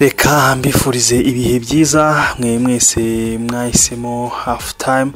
Reka mbifurize ibihe byiza, mwese mwahisemo half time.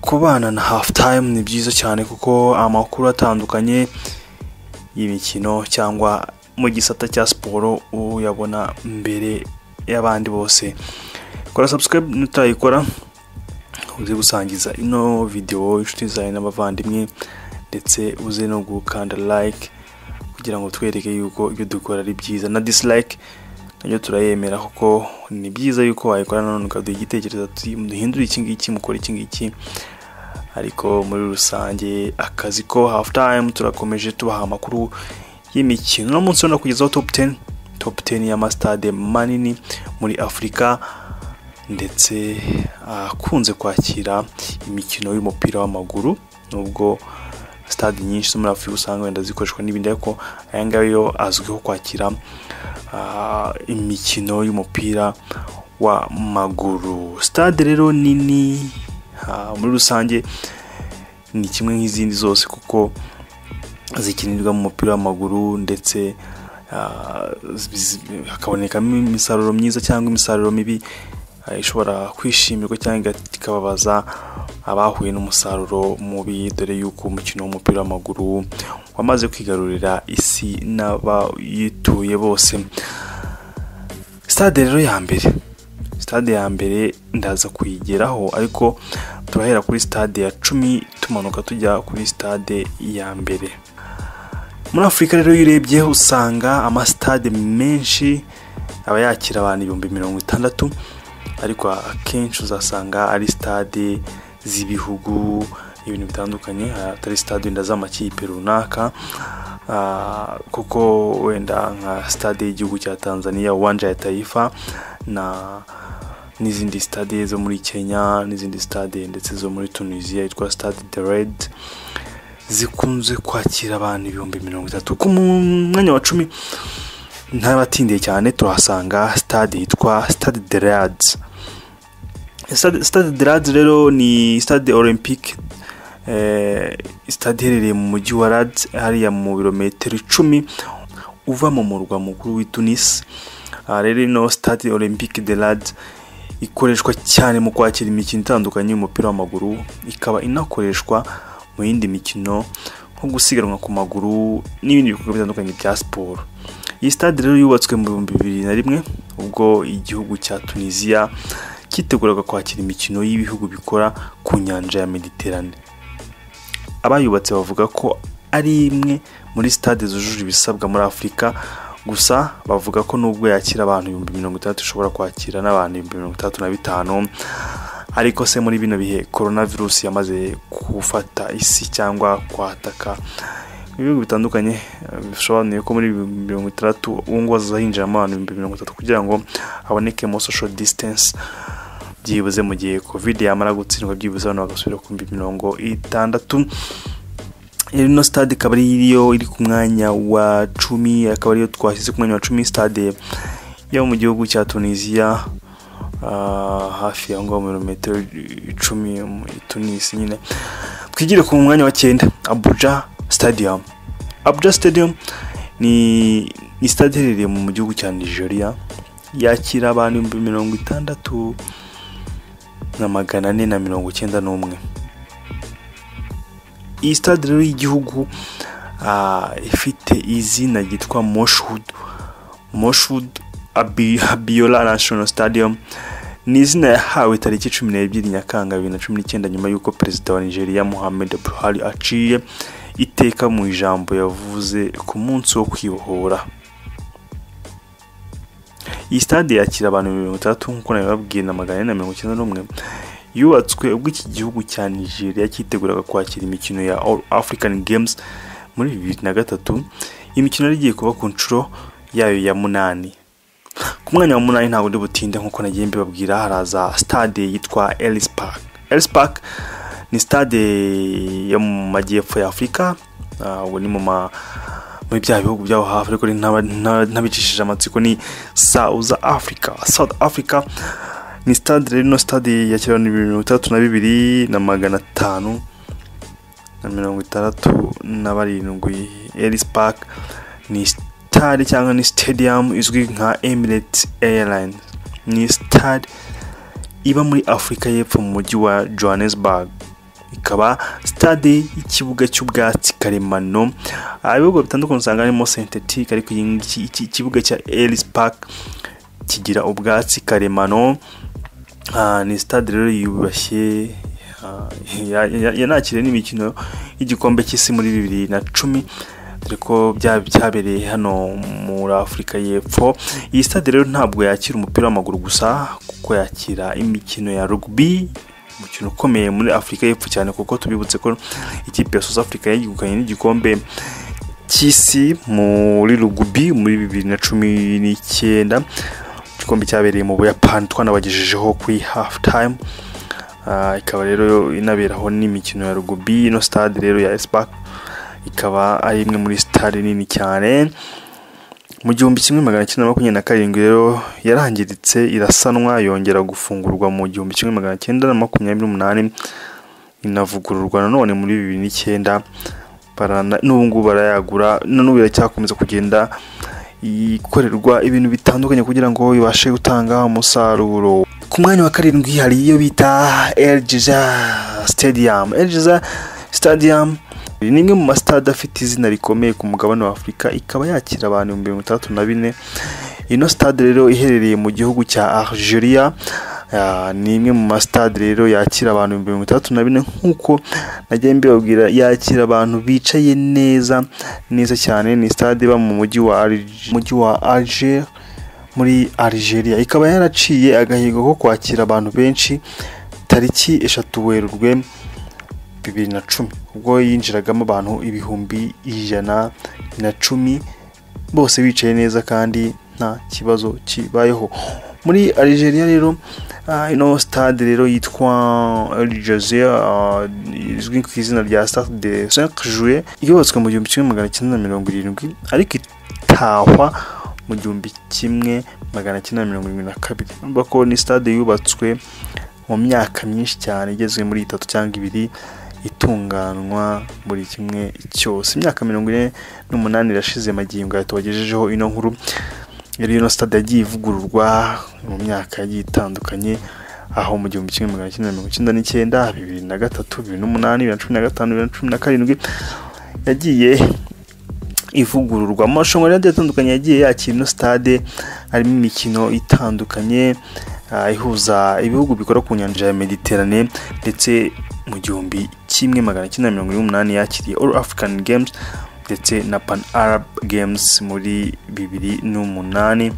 Kubana na half time ni byiza cyane kuko amakuru atandukanye y'imikino cyangwa mu gisata cya sport uyabona mbere y'abandi bose. Kora subscribe nutayikora uze gusangiza ino video inshuti zawe n'abavandimwe, ndetse uze no gukanda like kugira ngo twereke yuko ibyo dukora ari byiza, na dislike nanyo turayemera kuko ni byiza yuko wayikora none ukaduha igitekerezo ati muhindura iki ngiki, mukora iki ngiki. Ariko muri rusange akazi ko half time turakomeje tubaha amakuru y'imikino. No munsi no kugeza top 10 ya stade manini muri Afrika, ndetse akunze kwakira imikino y'umupira w'amaguru, nubwo stade nyinshi zo muri Afrika usanga wenda zikoreshwa n'ibindi, ariko aya ngayo azwiho kwakira imikino y'umupira wa maguru. Stade rero nini muri rusange ni kimwe n'izindi zose kuko zikinirwa mu mupira wa maguru, ndetse hakaboneka imisaruro myiza cyangwa imisaruro mibi ishobora kwishimirwa cyangwa ikababaza abahuye n'umusaruro mubi, dore yuko umukino w'umupira w'amaguru wamaze kwigarurira isi n'abayituye bose. Stade rero ya mbere, stade ya mbere ndaza kuyigeraho, ariko turahera kuri stade ya 10 tumanuka tujya kuri stade ya mbere. Muri Afrika rero urebye usanga amastade menshi abayakira abantu 60,000, ariko akenshi uzasanga ari stade z'ibihugu ibintu bitandukanye, atari stade wenda z'amakipe runaka, kuko wenda nka stade y'igihugu cya Tanzania, uwanja ya Taifa, na n'izindi stade zo muri Kenya, n'izindi stade ndetse zo muri Tunisia yitwa Stade de Rades, zikunze kwakira abantu 30,000. Ku mwanya wa 10 ntabatindiye cyane turahasanga stade yitwa Stade de Rades. Stade de Rades rero ni stade olympique, stade iherereye mu mujyi wa Rades hariya mu birometero 10 uva mu murwa mukuru w'i Tunis. Rero no stade olympique de Rades ikoreshwa cyane mu kwakira imikino itandukanye y'umupira w'amaguru, ikaba inakoreshwa mu yindi mikino nko gusiganwa ku maguru n'ibindi bikorwa bitandukanye bya sport. Iyi stade rero yubatswe mu 2001 ubwo igihugu cya Tunisia kiteguraga kwakira imikino y'ibihugu bikora ku nyanja ya Mediterane. Abayubatse bavuga ko ari imwe muri stade zujuje ibisabwa muri Afrika, gusa bavuga ko nubwo yakira abantu 60,000 ushobora kwakira n'abantu 35,000, ariko se muri bino bihe coronavirus yamaze gufata isi cyangwa kwataka ibihugu bitandukanye, bishobanuye ko muri 2030 ubungubu azahinjira abantu 30,000 kugira ngo haboneke mo social distance, byibuze mu gihe covid yamara gutsindwa byibuze abantu bagasubira ku 60,000. Ino stade kabari iriyo iri ku mwanya wa 10, akaba ariyo twashyize ku mwanya wa 10, stade yo mu gihugu cya Tunisia, hafi ya ngo birometero 10 mu Tunis. Nyine twigire ku mwanya wa 9 Abuja Stadium ni stade iherereye mu gihugu cya Nigeria, yakira abantu 60,491. Iyi stade rero y'igihugu ifite izina ryitwa Moshood Abiola National Stadium, ni izina yahawe tariki 12 Nyakanga 2019 nyuma yuko Perezida wa Nigeria Mohamed V aciye iteka mu ijambo yavuze ku munsi wo kwibohora. Iyi stade yakira abantu 30,000 nkuko nabibabwiye na 491. Yubatswe ubwo iki gihugu cya Nigeria cyiteguraga kwakira imikino ya All African Games muri 2003. Imikino rigiye kuba ku nshuro yayo ya 8. Ku mwanya wa 8 ntabwo ndi butinde nkuko nagiye mbibabwira, haraza stade yitwa Ellis Park. Ellis Park ni stade yo mu majyepfo ya Afrika, ubu ni mu bya bihugu bya hafi, ariko ntabicishije amatsiko ni South Africa. Ni stade rero no stade ya 32,500 Ellis Park ni Stade cyangwa stadium izwi nka Emirates Airlines ni stade iba muri Afrika y'epfo mu mujyi wa Johannesburg. Ikaba stade ikibuga cy'ubwatsi karemano abigo bitandukanye usanga harimo synthetic, ariko iki kibuga cya Ellis Park kigira ubwatsi karemano. Ni stade rero yubashye yanakire n'imikino y'igikombe cy'isi muri 2010 ariko byabereye hano muri Afrika y'epfo. Iyi stade rero ntabwo yakira umupira w'amaguru gusa kuko yakira imikino ya rugby, umukino ukomeye muri Afrika y'epfo cyane kuko tubibutse ko ikipe ya South Africa yegukanye n'igikombe cy'isi muri rugby muri 2019. Igikombe cyabereye mu Buyapani twanabagejejeho kuri half time. Ikaba rero inaberaho n'imikino ya rugby. Ino stade rero ya Espark ikaba ari imwe muri stade nini cyane. Mu 1927 rero yarangiritse irasanwa yongera gufungurwa mu 1928 inavugururwa none muri 2009 n'ubungu barayagura, n'ubu iracyakomeza kugenda ikorerwa ibintu bitandukanye kugira ngo ibashe gutanga umusaruro. Ku mwanya wa 7 hari iyo bita El Giza Stadium. El Giza Stadium ni nimwe mu stade afite izina rikomeye ku mugabane wa Afrika, ikaba yakira abantu 34,000. Ino stade rero iherereye mu gihugu cya Algeria. Ni imwe mu stade rero yakira abantu 34,000 nkuko najye mbibabwira, yakira abantu bicaye neza neza cyane. Ni stade iba mu mujyi wa Alger muri Algeria. Ikaba yaraciye agahigo ko kwakira abantu benshi tariki 3 Werurwe 2010 ubwo yinjiragamo abantu 110,000 bose bicaye neza kandi nta kibazo kibayeho muri Algeria. Rero ino stade rero yitwa El Giza izwi ku izina rya Stade de France, yubatswe mu 1970 ariko itahwa mu 1972. Urumva ko ni stade yubatswe mu myaka myinshi cyane igezwe muri 3 cyangwa 2 itunganwa buri kimwe cyose. Imyaka 48 irashize magingo tubagejejeho ino nkuru. Ino stade yagiye ivugururwa mu myaka yitandukanye aho mu 1999, 2003, 2008, 2015, 2017 yagiye ivugururwa. Amarushanwa atandukanye yagiye yakira ino stade harimo imikino itandukanye ihuza ibihugu bikora ku nyanja ya Mediterane, ndetse mu 1988 yakiriye All African Games ndetse na Pan Arab Games muri 2008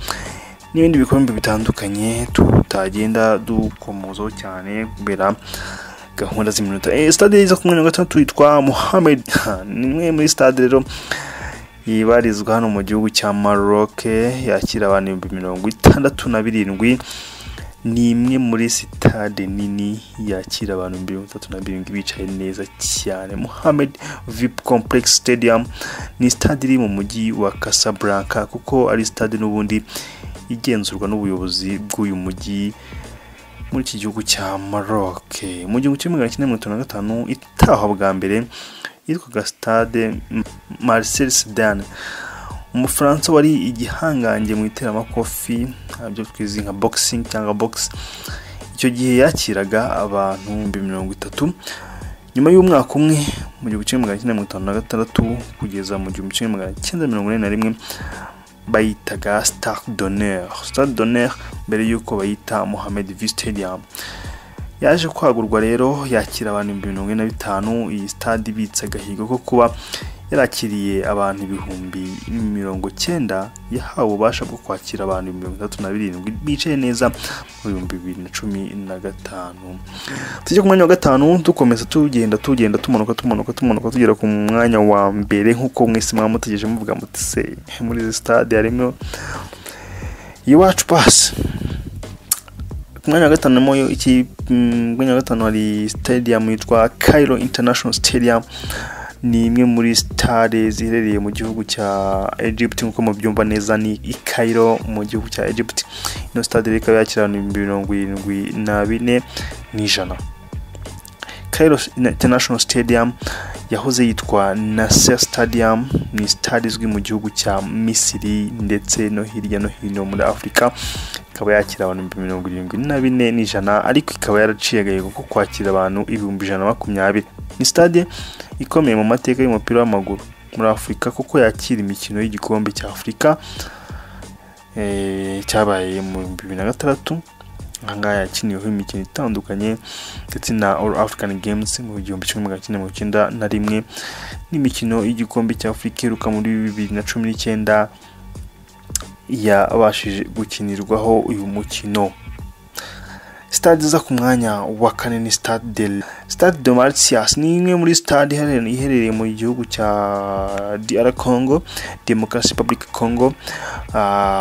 n'ibindi bikombe bitandukanye tutagenda dukomozo cyane kubera gahunda z'iminota. Stade iza kumwe na gatatu yitwa Mohamed, nimwe muri stade rero yibarizwa hano mu gihugu cya Maroc, yakira abantu 67,000. Ni imwe muri stade nini yakira abantu 37,000 bicaye neza cyane. Mohamed V Complex Stadium ni stade iri mu mujyi wa Casablanca kuko ari stade n'ubundi igenzurwa n'ubuyobozi bw'uyu mujyi muri iki gihugu cya Maroc. Mu 1955 itahwa bwa mbere yitwaga Stade Marcel Sedan, Umufaransa wari igihangange mu iteramakofi abyo twizi nka boxing cyangwa box. Icyo gihe yakiraga abantu 30,000. Nyuma y'umwaka umwe mu 1956 kugeza mu 1941 bayitaga Stade d'Honneur mbere yuko bayita Mohamed V Stadium. Yaje kwagurwa rero yakira abantu 45,000. Iyi stade ibitse agahigo ko kuba yarakiriye abantu 90,000 yahawe ubasha bwo kwakira abantu 37,000 bicaye neza mu 2015. Tujye ku mwanya wa 5 dukomeza tugenda tumanuka tugera ku mwanya wa mbere nkuko mwese mwamutegeje muvuga muti se muri izi stade harimo iwacu pass. Mwanya wa gatanu hari stadium yitwa Cairo International Stadium. Ni imwe muri stade ziherereye mu gihugu cya Egypt nkuko mubyumva neza ni Cairo mu gihugu cya Egypt. Ino stade ikaba yakira abantu 74,000. Cairo International Stadium yahoze yitwa Nasser Stadium, ni stade izwi mu gihugu cya Misiri ndetse no hirya no hino muri Afrika, ikaba yakira abantu 74,100 ariko ikaba yaraciyagaye kuko kwakira abantu 120,000. Ni stade ikomeye mu mateka y'umupira w'amaguru muri Afrika kuko yakira imikino y'igikombe cya Afrika cyabaye mu 2006. Angaya yakiniyeho imikino itandukanye ndetse na All African Games mu 1991 n'imikino y'igikombe cya Afrika iheruka muri 2019 yabashije gukinirwaho uyu mukino. Stade za ku mwanya wa kane ni Stade de Rades, ni imwe muri stade iherereye mu gihugu cya DR Congo, Democratic Republic Congo,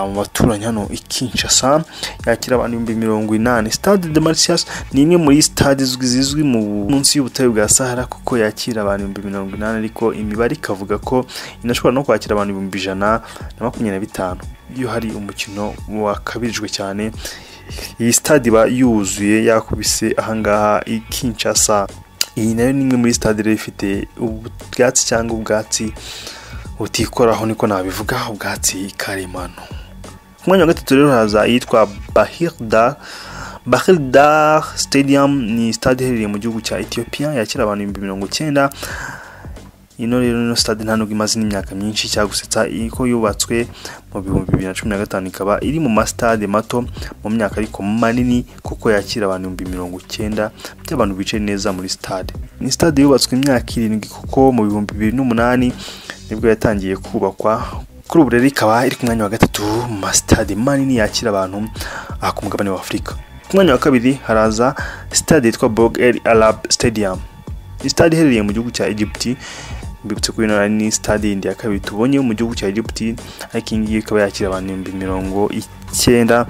mu baturanye hano i Kinshasa, yakira abantu 80,000. Stade de Rades ni imwe muri stade zizwi mu munsi y'ubutayu bwa Sahara kuko yakira abantu 80,000 ariko imibare ikavuga ko inashobora no kwakira abantu 125,000 iyo hari umukino wakabirijwe cyane. Iyi stade ba yuzuye yakubise ahangaha i Kinshasa. Iyi nayo ni imwe muri stade ifite ubwatsi cyangwa ubwatsi utikoraho niko nabivuga, ubwatsi karemano. Umwanya wa gatatu rero haza yitwa Bahir Dar Stadium, ni stade iherereye mu gihugu cya Ethiopia, yakira abantu 90,000. Ino rero no stade ntanubwo imaze imyaka myinshi cyagusetsa iko yubatswe mu 2015, ikaba iri mu stade mato mu myaka ariko manini kuko yakira abantu 90,000 by'abantu bice neza muri stade. Ni stade yubatswe imyaka 7 kuko mu 2008 nibwo yatangiye kubakwa. Kuri ubu rero ikaba iri ku mwanya wa 3 mu stade manini yakira abantu ku mugabane wa Afrika. Ku mwanya wa 2 haraza stade yitwa Borg El Arab Stadium. Ni stade iherereye mu gihugu cya Egypt. Bibutse ko ino ni stade ya kabiri tubonye mu gihugu cya Egypt, ariko ingiye ikaba yakira abantu 90,000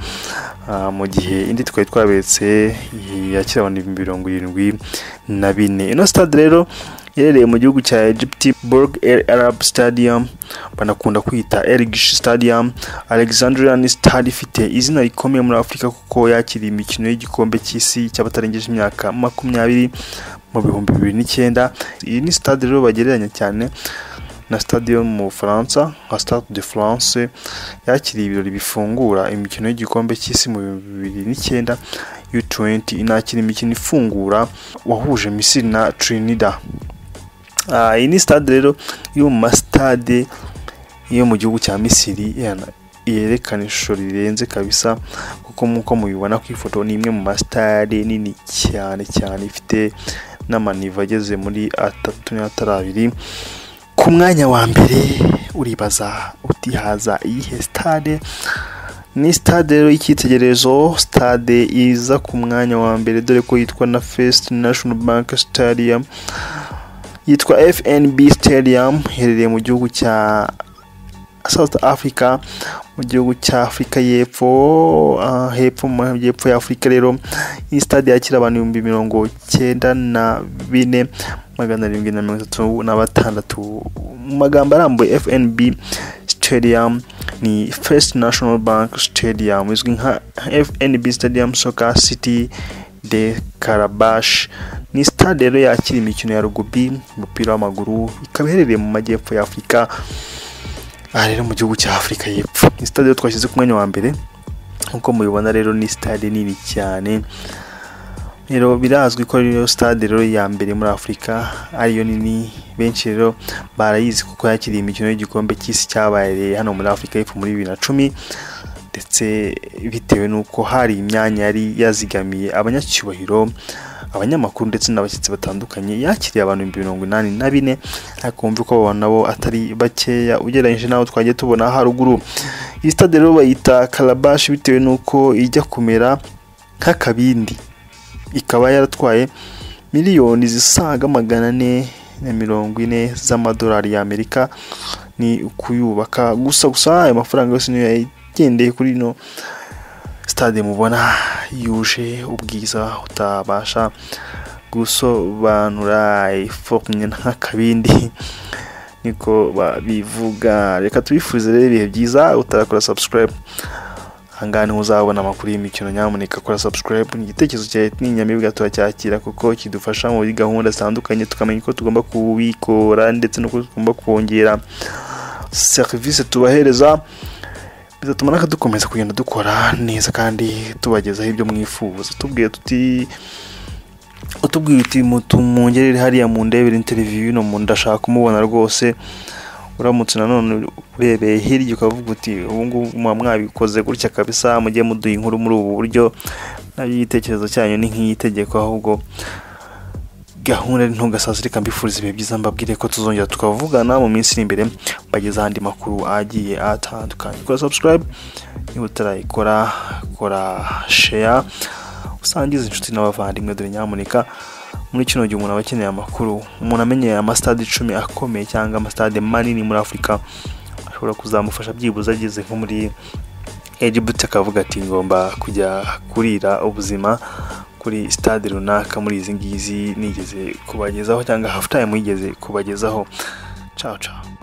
mu gihe indi twari twabetse yakira abantu 74,000. Ino stade rero yerereye mu gihugu cya Egypt, Borg El Arab Stadium banakunda kwita El Giza Stadium, Alexandrian stade ifite izina rikomeye muri Afrika kuko yakira imikino y'igikombe cy'isi cy'abatarengeje imyaka 20 mu 2009. Iyi ni stade rero bagereranya cyane na stade yo mu Faransa, Stade de France, yakiriye ibirori bifungura imikino y'igikombe cy'isi mu 2009 U20, inakira imikino ifungura wahuje Misiri na Trinidad. Iyi ni stade rero yo mu stade yo mu gihugu cya Misiri, yerekana ishusho rirenze kabisa kuko muko mubibona ku ifoto ni imwe mu stade nini cyane cyane ifite n'amaniva ageze muri 3.2. Ku mwanya wa mbere uribaza uti haza iyihe stade? Ni stade rero y'ikitegererezo, stade iza ku mwanya wa mbere dore ko yitwa na First National Bank Stadium, yitwa FNB Stadium, iherereye mu gihugu cya South Africa, mu gihugu cya Afrika y'Epfo, hepfo mu y'Epfo ya Afrika. Rero iyi stade yakira abantu 94,736. Mu magambo arambuye FNB Stadium ni First National Bank Stadium, izwi nka FNB Stadium Soccer City de Karabash. Ni stade rero yakira imikino ya rugby, umupira w'amaguru, ikaba iherereye mu majyepfo ya Afrika. Rero mu gihugu cya Afrika y'Epfo. Ni stade twashyize ku mwanya wa mbere. Nkuko mubibona rero ni stade nini cyane. Rero birazwi ko rero stade rero ya mbere muri Afrika ariyo nini, benshi rero barayizi kuko yakiriye imikino y'igikombe cy'isi cyabaye hano muri Afrika y'Epfo muri 2010 ndetse bitewe nuko hari imyanya yari yazigamiye abanyacyubahiro, abanyamakuru ndetse n'abashyitsi batandukanye. Yakiriye abantu 84,000 akumva ko abantu nabo atari bakeya ugereranyije naho twagiye tubona haruguru. Iyi stade rero bayita Kalabash bitewe nuko ijya kumera nk'akabindi, ikaba yaratwaye miliyoni zisaga 440 z'amadolari y'Amerika ni kuyubaka gusa ayo mafaranga yose niyo yagendeye kuri no stade mubona yuje ubwiza utabasha gusobanura ifoknye nk'akabindi niko bivuga. Reka tubifuze rero ibihe byiza, utarakora subscribe Hangani uzawa na makuri imikino nyamuneka kora subscribe. Igitekezo cyawe ni nyamibwa turacyakira kuko kidufasha mu gahunda zitandukanye tukamenya ko tugomba kubikora ndetse no tugomba kongera service tubahereza bizatuma naka dukomeza kugenda dukora neza kandi tubagezaho ibyo mwifuza. Tubwiye tuti utubwiti mutu mungerere hariya mu ndebere interview no mu ndashaka kumubona rwose. Uramutse nanone urebeye hirya ukavuga uti ubu ngubu mwabikoze gutya kabisa mujye muduha inkuru muri ubu buryo n'igitekerezo cyanyu ni nk'itegeko ahubwo gahunda ntugasazirika mbifuriza ibihe byiza mbabwire ko tuzongera tukavugana mu minsi imbere bageza handi makuru agiye atandukanye. Kora subscribe niba utarayikora kora share usangize inshuti n'abavandimwe dore nyamuneka. Muri kino gihe umuntu abakeneye amakuru umuntu amenye amastade 10 akomeye cyangwa amastade manini muri Afrika ashobora kuzamufasha byibuza ageze nko muri Egypt akavuga ati ngomba kujya kurira ubuzima kuri stade runaka muri izi ngizi nigeze kubagezaho cyangwa half time yigeze kubagezaho. Ciao ciao.